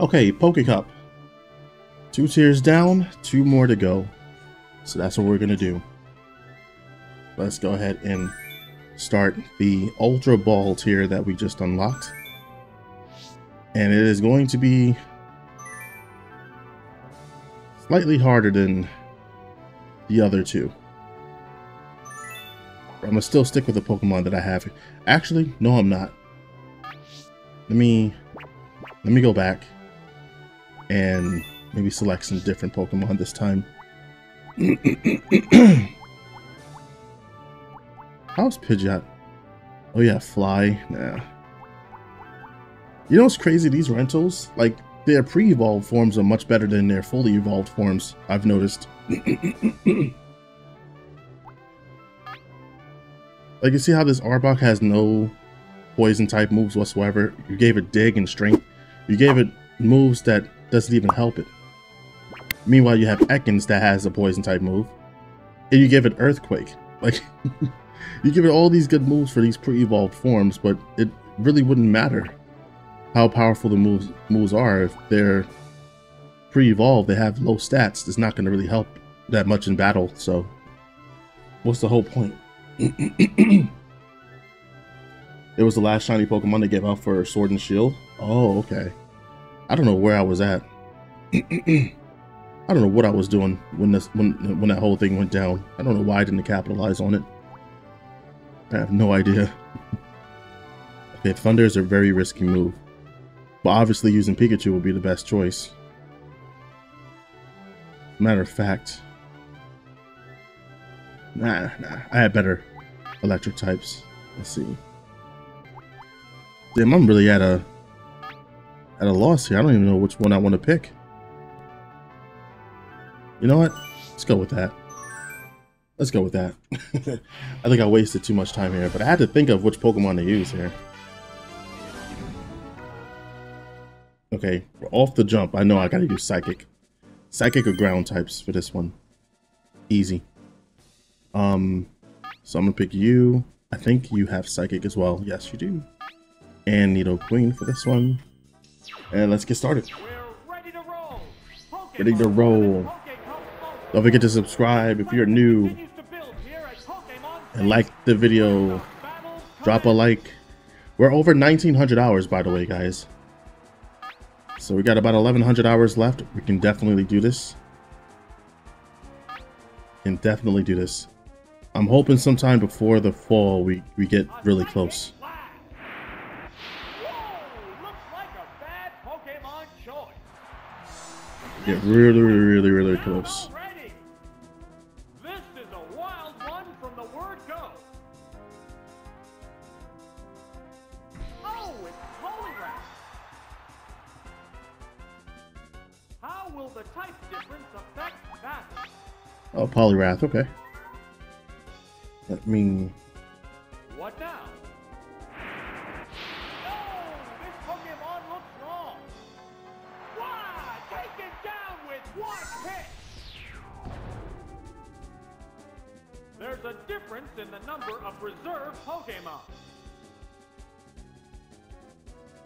Okay, Poke Cup. 2 tiers down, 2 more to go. So that's what we're going to do. Let's go ahead and start the Ultra Ball tier that we just unlocked. And it is going to be slightly harder than the other two. I'm going to still stick with the Pokemon that I have. Actually, no, I'm not. Let me go back and maybe select some different Pokemon this time. How's Pidgeot? Oh yeah, Fly. Nah. You know what's crazy? These rentals, like, their pre-evolved forms are much better than their fully evolved forms, I've noticed. Like, you see how this Arbok has no poison type moves whatsoever? You gave it dig and strength. You gave it moves that doesn't even help it. Meanwhile, you have Ekans that has a poison type move. And you give it earthquake. Like, you give it all these good moves for these pre-evolved forms, but it really wouldn't matter how powerful the moves are if they're pre-evolved. They have low stats. It's not going to really help that much in battle. So what's the whole point? It was the last shiny Pokemon that gave out for Sword and Shield. Oh, okay. I don't know where I was at. I don't know what I was doing when that whole thing went down. I don't know why I didn't capitalize on it. I have no idea. Okay, Thunder is a very risky move, but obviously using Pikachu would be the best choice. Matter of fact, nah. I had better electric types. Let's see. Damn, I'm really at a loss here. I don't even know which one I want to pick. You know what? Let's go with that. Let's go with that. I think I wasted too much time here, but I had to think of which Pokemon to use here. Okay, we're off the jump. I know I gotta use Psychic. Psychic or Ground types for this one. Easy. So I'm gonna pick you. I think you have Psychic as well. Yes, you do. And Nidoqueen for this one. And let's get started. We're ready to roll. Ready to roll. Don't forget to subscribe if you're new and like the video. Drop a like. We're over 1900 hours, by the way, guys. So we got about 1100 hours left. We can definitely do this. Can definitely do this. I'm hoping sometime before the fall we get really close. Get really close. Oh, Poliwrath, okay. Let me... What now? Oh, this Pokemon looks wrong. Why? Take it down with one hit. There's a difference in the number of reserve Pokemon.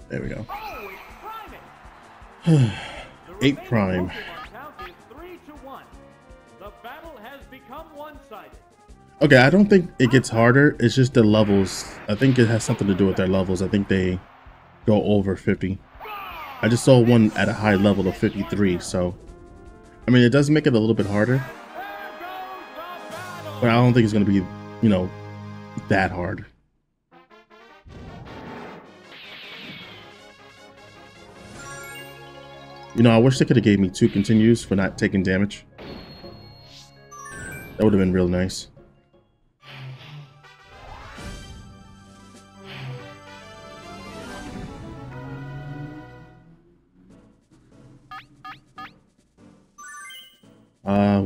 There we go. Oh, it's priming. 8 prime. Okay, I don't think it gets harder. It's just the levels. I think it has something to do with their levels. I think they go over 50. I just saw one at a high level of 53, so I mean, it does make it a little bit harder, but I don't think it's going to be, you know, that hard. You know, I wish they could have gave me 2 continues for not taking damage. That would have been real nice.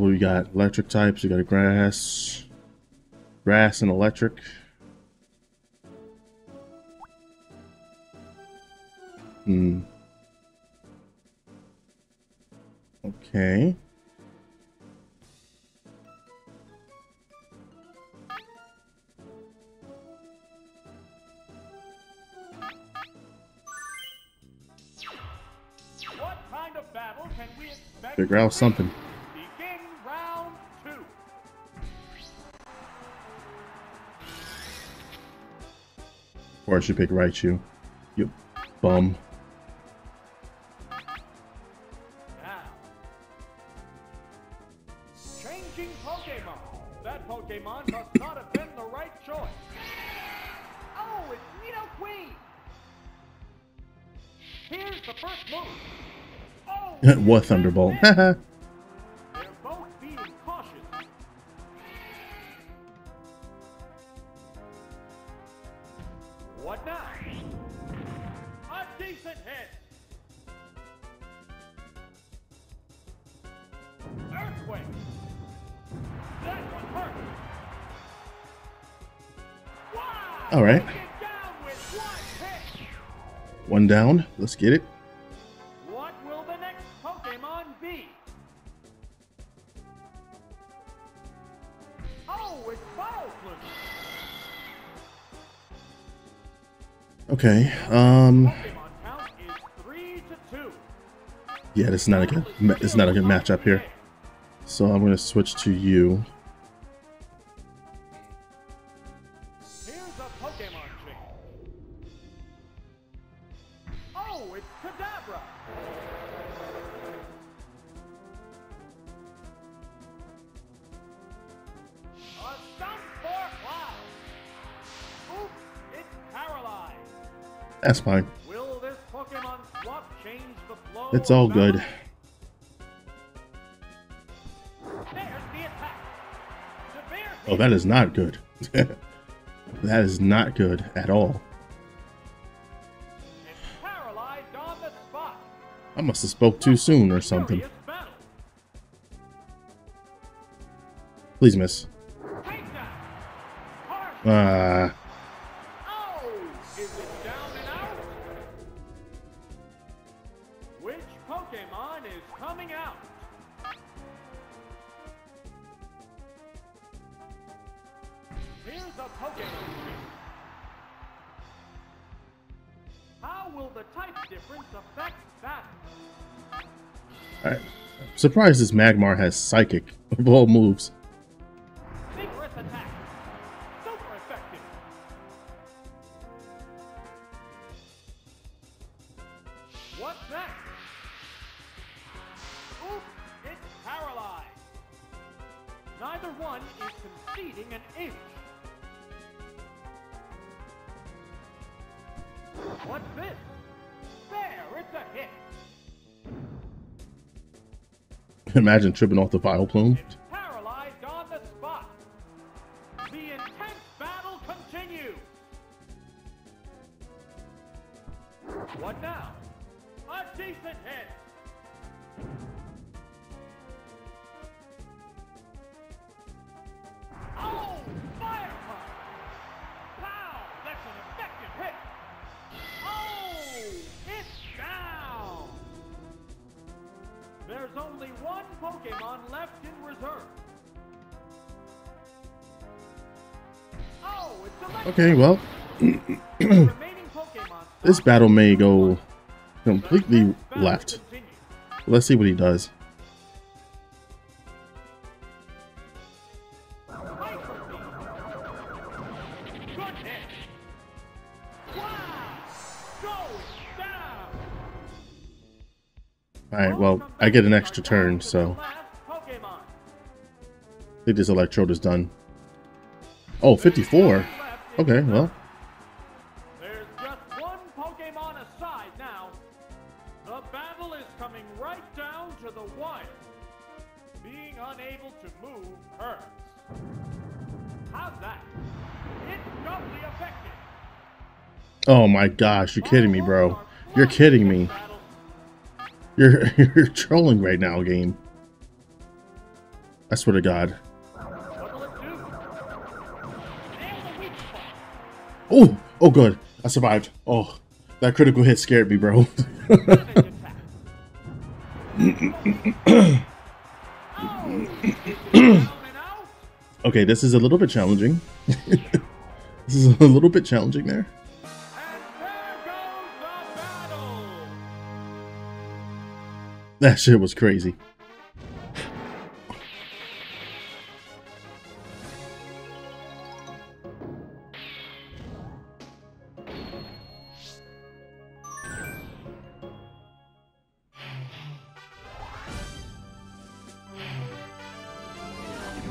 What do we got? Electric types. We got a grass and electric. Okay. Figure out something. Begin round two. Or I should pick Raichu. You bum. Now, changing Pokemon. That Pokemon must not have been the right choice. Oh, it's Nidoqueen. Here's the first move. What Thunderbolt? Haha. They're both being cautious. What now? A decent hit. Earthquake. That one hurt. Wow. All right. One down. Let's get it. Okay, yeah, it's not a good matchup here. So I'm gonna switch to you. Here's a Pokemon thing. Oh, it's Kadabra. A stump for Cloud. Oops, it's paralyzed. That's fine. Will this Pokemon swap change the flow? It's all good. There's the attack. Oh, that is not good. That is not good at all. It's paralyzed on the spot. I must have spoke too soon or something. Please miss. Ah. Alright. Surprised this Magmar has psychic of all moves. Secret attack. Super effective. What's that? Oops, it's paralyzed. Neither one is conceding an inch. What's this? There, it's a hit. Imagine tripping off the Vileplume. It's paralyzed on the spot. The intense battle continues. What now? A decent hit. Oh, fire punch! Wow, that's an effective hit. Oh, it's down. There's only one Pokemon left in reserve. Oh, it's okay, well, this battle may go completely left. Let's see what he does. Alright, well, I get an extra turn, so I think this Electrode is done. Oh, 54? Okay, well. There's just one Pokemon aside now. The battle is coming right down to the wire. Being unable to move hurts. How's that? It's doubly effective. Oh my gosh, you're kidding me, bro. You're kidding me. You're trolling right now, game. I swear to God. Oh, oh, good. I survived. Oh, that critical hit scared me, bro. Okay, this is a little bit challenging. This is a little bit challenging there. That shit was crazy.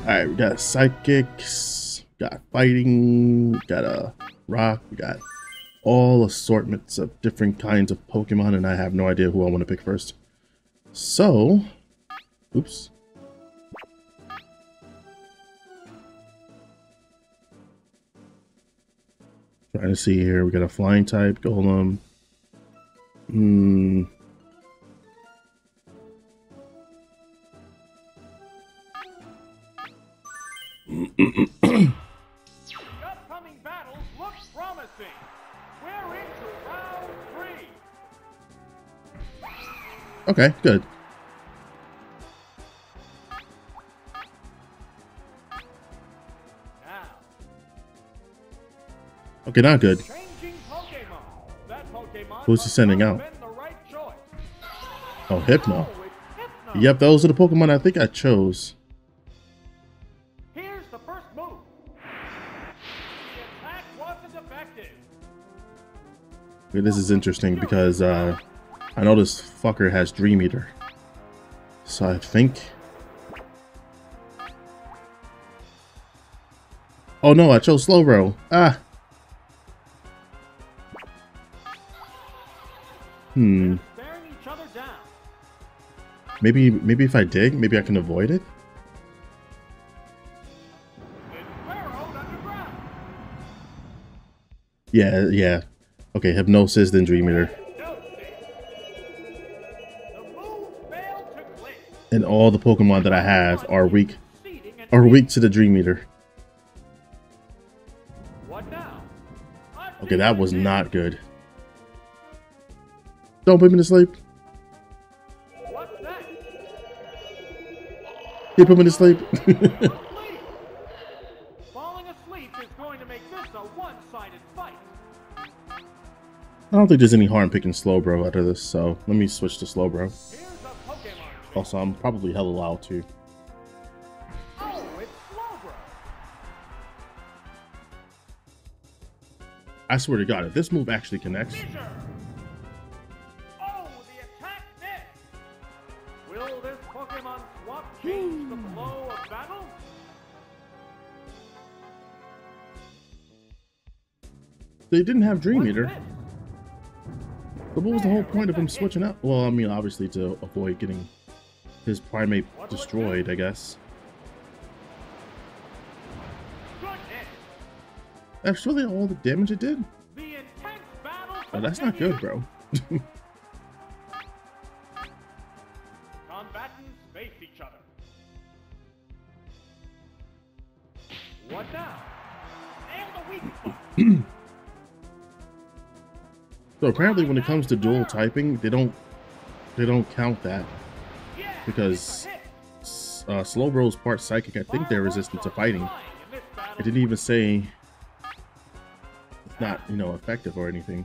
Alright, we got psychics, got fighting, got a rock, we got all assortments of different kinds of Pokemon, and I have no idea who I want to pick first. So, oops. Trying to see here, we got a flying type, Golem. The upcoming battles look promising. We're into round 3. Okay, good. Now. Okay, not good. Who's he sending out? Oh, Hypno. Yep, those are the Pokemon I think I chose. This is interesting because I know this fucker has Dream Eater. So I think... Oh no, I chose Slowbro. Ah! Maybe if I dig, maybe I can avoid it? Yeah. Okay, Hypnosis, then Dream Eater. And all the Pokemon that I have are weak to the Dream Eater. Okay, that was not good. Don't put me to sleep. You put me to sleep. I don't think there's any harm picking Slowbro out of this, so let me switch to Slowbro. Also, I'm probably hella loud too. Oh, it's Slowbro. I swear to God, if this move actually connects. Oh, the attack miss. Will this Pokemon swap change the flow of battle? They didn't have Dream Eater. But what was the whole point of him switching out? Well, I mean, obviously to avoid getting his Primate destroyed, I guess. That's really all the damage it did? Oh, that's not good, bro. Combatants face each other. What now? And the weak. So apparently when it comes to dual typing, they don't count that because Slowbro's part psychic. I think they're resistant to fighting. It didn't even say it's not, you know, effective or anything.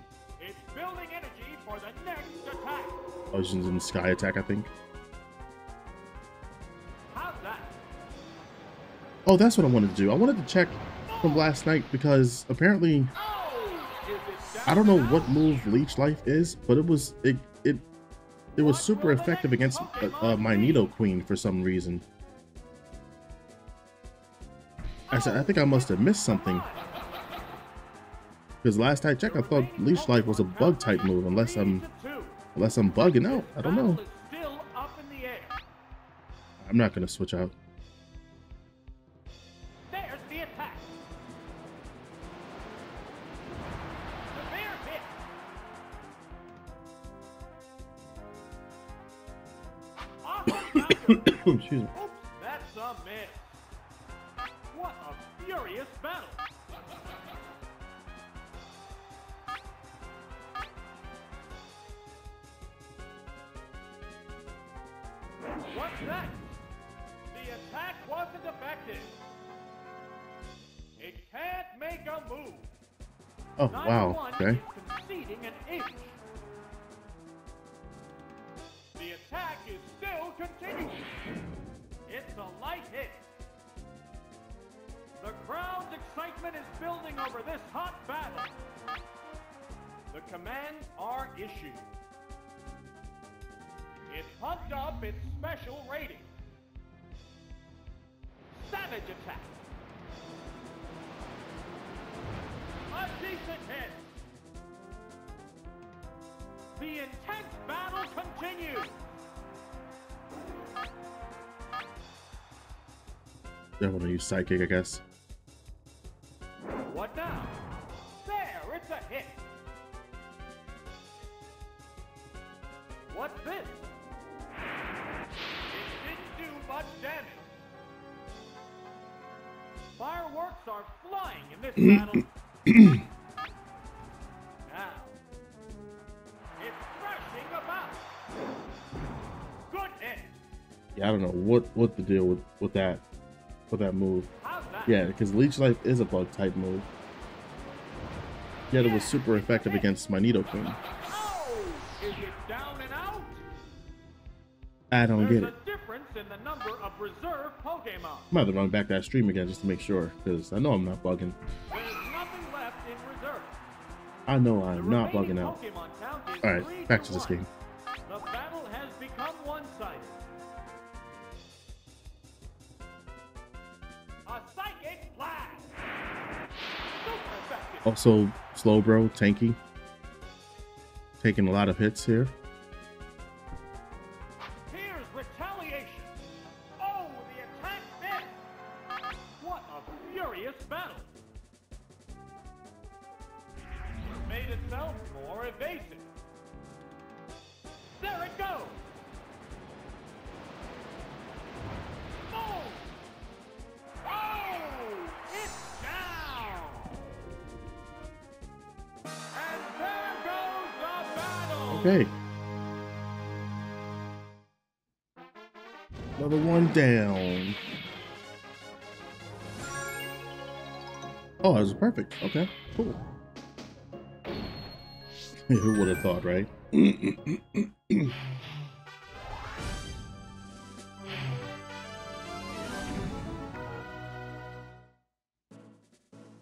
Oceans and Sky Attack, I think. Oh, that's what I wanted to do. I wanted to check from last night because apparently I don't know what move Leech Life is, but it was super effective against my Nidoqueen for some reason. I said, I think I must have missed something. Because last I checked, I thought Leech Life was a bug type move, unless I'm bugging out. I don't know. I'm not gonna switch out. Excuse me. That's a miss. What a furious battle. What's that? The attack wasn't effective. It can't make a move. Oh, wow. Okay. The attack is will continue. It's a light hit. The crowd's excitement is building over this hot battle. The commands are issued. It pumped up its special rating. Savage attack. A decent hit. The intense battle continues. I want to use Psychic, I guess. What now? There, it's a hit. What's this? It didn't do much damage. Fireworks are flying in this battle. Now, it's thrashing about. Good hit. Yeah, I don't know what the deal with that. For that move. That? Yeah, because Leech Life is a bug type move. Yet it was super effective against my Nidoking. Oh, is it down and out? I don't get it. Difference in the number of reserve Pokemon. I'm about to run back that stream again just to make sure, because I know I'm not bugging. There's nothing left in reserve. I know I'm not bugging out. Alright, back to this game. The battle has become one-sided. Also, Slowbro, tanky. Taking a lot of hits here. Here's retaliation. Oh, the attack hit. What a furious battle. It's made itself more evasive. There it goes. Okay. Another one down. Oh, that was perfect. Okay, cool. Who would have thought, right?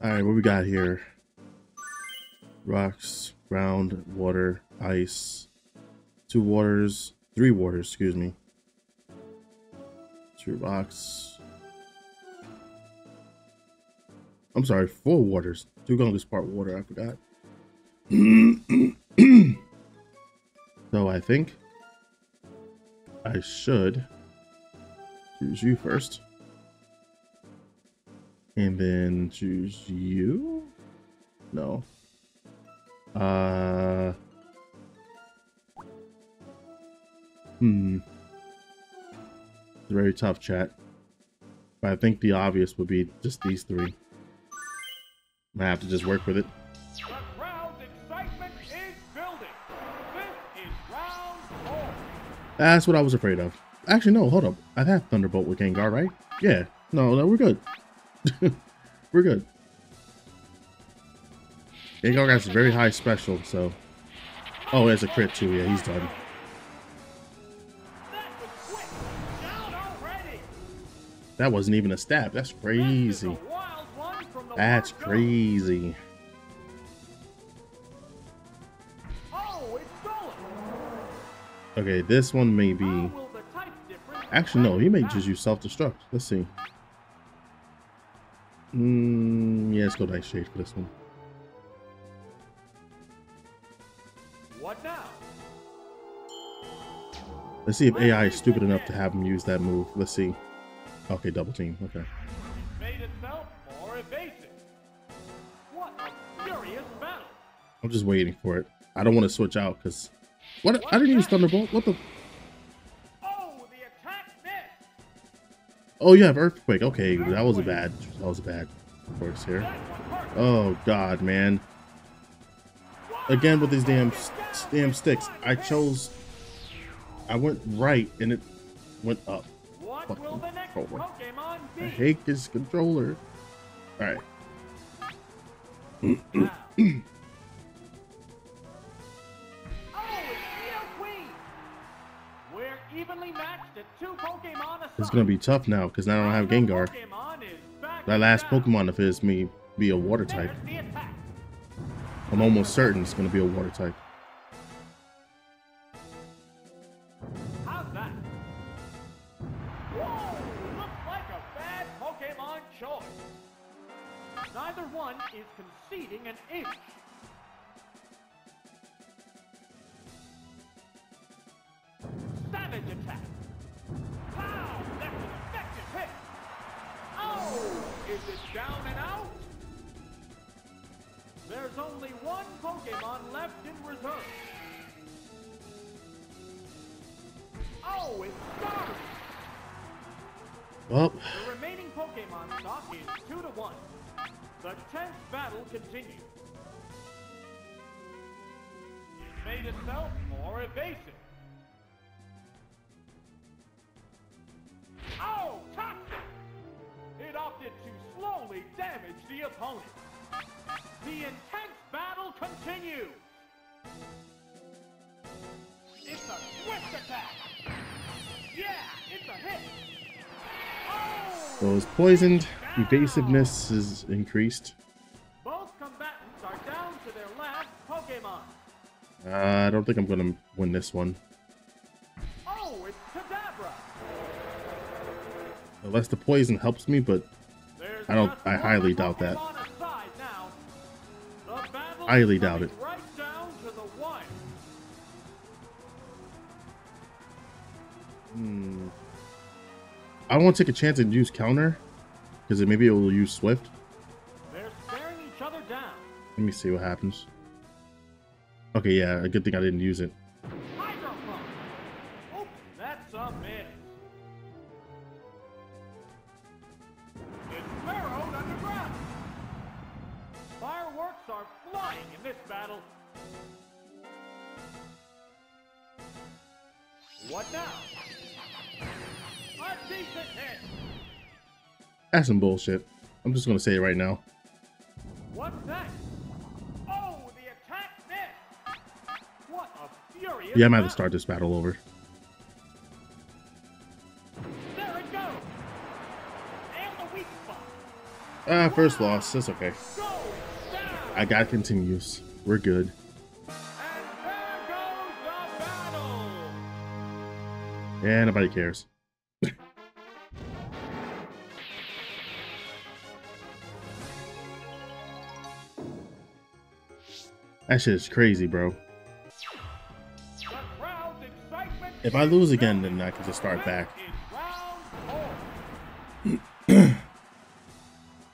Alright, what we got here? Rocks, ground, water, ice, three waters, excuse me, two rocks, I'm sorry, four waters, two gongas part water, I forgot. So I think I should choose you first, and then choose you, no, It's very tough, chat. But I think the obvious would be just these three. I have to just work with it. The crowd's excitement is building. This is round four. That's what I was afraid of. Actually, no, hold up. I have Thunderbolt with Gengar, right? Yeah. No, we're good. We're good. Gengar has a very high special, so. Oh, there's a crit too. Yeah, he's done. That wasn't even a stab. That's crazy. That's crazy. Okay, this one may be... Actually, no. He may just use self-destruct. Let's see. Yeah, let's go Dice Shade for this one. What now? Let's see if AI is stupid enough to have him use that move. Let's see. Okay, double team. Okay. Made itself more evasive. What a furious battle. I'm just waiting for it. I don't want to switch out because what? I didn't use Thunderbolt. What the? Oh, the attack missed. Oh, you have Earthquake. Okay, that was a bad. That was a bad course here. Oh God, man. Again with these damn sticks. I chose. I went right and it went up. What will the next Pokemon be? I hate this controller. Alright. Wow. Oh, it's Nidoqueen. We're It's gonna be tough now because now I don't have Gengar. That last Pokemon of his may be a water type. I'm almost certain it's gonna be a water type. Neither one is conceding an inch. Savage attack. Wow, that's an effective hit. Oh, is it down and out? There's only one Pokemon left in reserve. Oh, it's Starmie. Well, the remaining Pokemon stock is 2-1. The 10th battle continues. It made itself more evasive. Oh, toxic! It opted to slowly damage the opponent. The intense battle continues. It's a swift attack. Yeah, it's a hit. Oh! So it's poisoned. Evasiveness is increased. Both combatants are down to their last Pokemon. I don't think I'm gonna win this one. Oh, it's Kadabra. Unless the poison helps me, but I highly doubt that. Highly doubt it. Right down to the wire. I won't take a chance and use counter. Because maybe it will use Swift. They're staring each other down. Let me see what happens. Okay, yeah, a good thing I didn't use it. Hydrophone. Oops, that's a miss. It's burrowed underground. Fireworks are flying in this battle. What now? A decent hit. That's some bullshit. I'm just gonna say it right now. What's that? Oh, the attack missed. What a furious I'm gonna have to start this battle over. There it goes. And the weak spot. First loss. That's okay. I got continues. We're good. And there goes the battle. Yeah, nobody cares. That shit is crazy, bro. If I lose again, then I can just start back.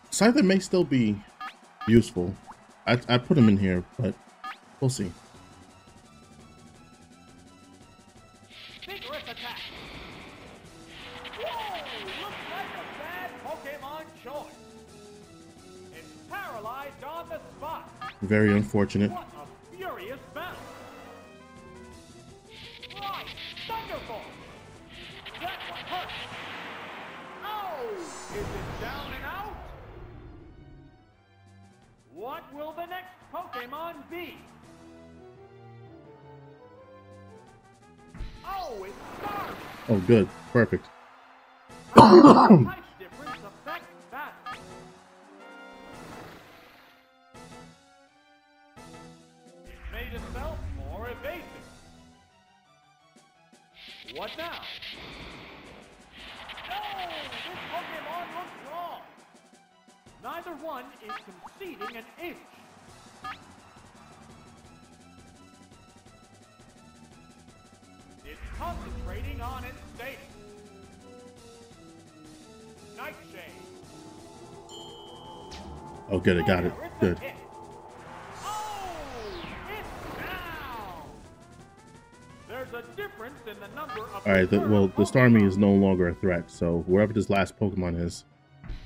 Scyther may still be useful. I put him in here, but we'll see. Very unfortunate. What a furious battle. Right, thunderbolt. That one hurt. Oh, is it down and out? What will the next Pokemon be? Oh, it's Starmie. Oh, good. Perfect. What now? No! This Pokemon looks wrong! Neither one is conceding an inch. It's concentrating on its state. Nightshade. Oh, good, I got it. Good. Alright, well, the Starmie is no longer a threat, so wherever this last Pokemon is.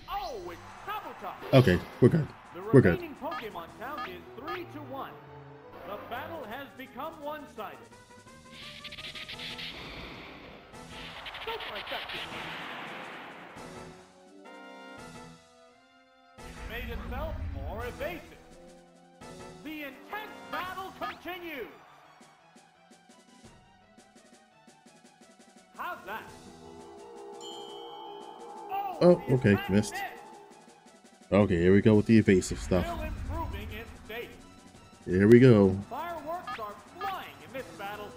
Oh, it's Tabletop. Okay, we're good. We're good. The remaining Pokemon count is 3-1. The battle has become one-sided. Super effective. It made itself more evasive. The intense battle continues. Oh, okay, missed. Okay, here we go with the evasive stuff. Here we go. Fireworks are flying in this battle.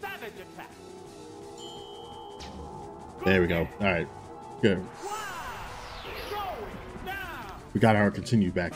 Savage attack. There we go. All right, good. We got our continue back.